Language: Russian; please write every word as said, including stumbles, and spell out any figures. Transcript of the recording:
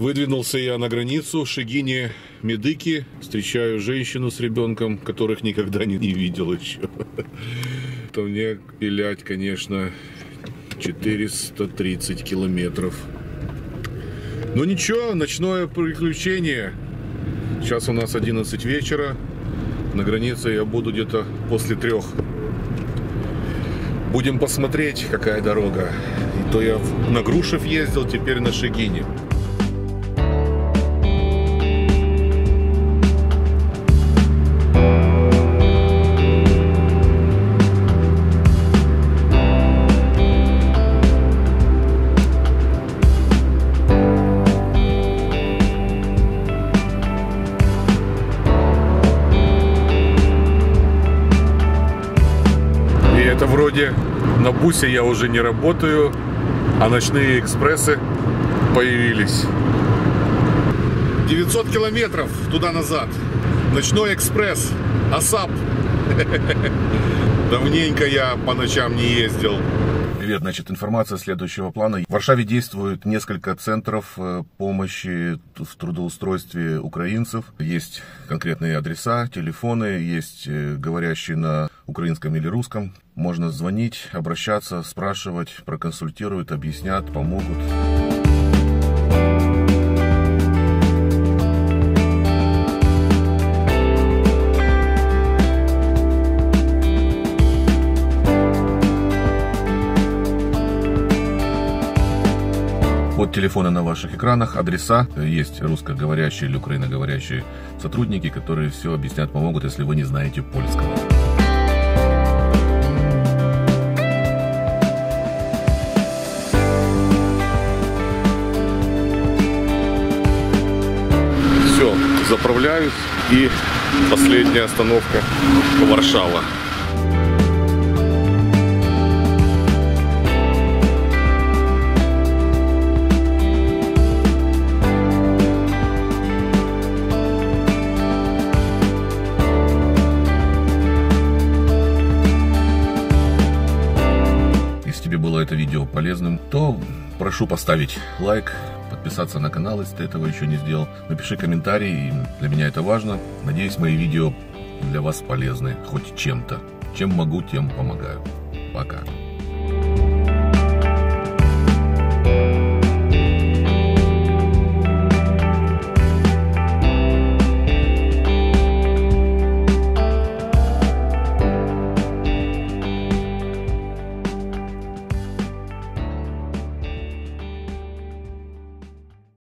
Выдвинулся я на границу в Шегине, Медыки. Встречаю женщину с ребенком, которых никогда не, не видел еще. То мне пилять, конечно, четыреста тридцать километров. Но ничего, ночное приключение. Сейчас у нас одиннадцать вечера. На границе я буду где-то после трех. Будем посмотреть, какая дорога. И то я на Грушев ездил, теперь на Шегине. Это вроде на бусе я уже не работаю, а ночные экспрессы появились. девятьсот километров туда-назад. Ночной экспресс. АСАП. Давненько я по ночам не ездил. Привет, значит, информация следующего плана. В Варшаве действует несколько центров помощи в трудоустройстве украинцев. Есть конкретные адреса, телефоны, есть говорящие на украинском или русском. Можно звонить, обращаться, спрашивать, проконсультируют, объяснят, помогут. Вот телефоны на ваших экранах, адреса. Есть русскоговорящие или украиноговорящие сотрудники, которые все объяснят, помогут, если вы не знаете польского. Все, заправляюсь, и последняя остановка — Варшава. Было это видео полезным, то прошу поставить лайк, подписаться на канал, если ты этого еще не сделал. Напиши комментарий, для меня это важно. Надеюсь, мои видео для вас полезны хоть чем-то. Чем могу, тем помогаю. Пока.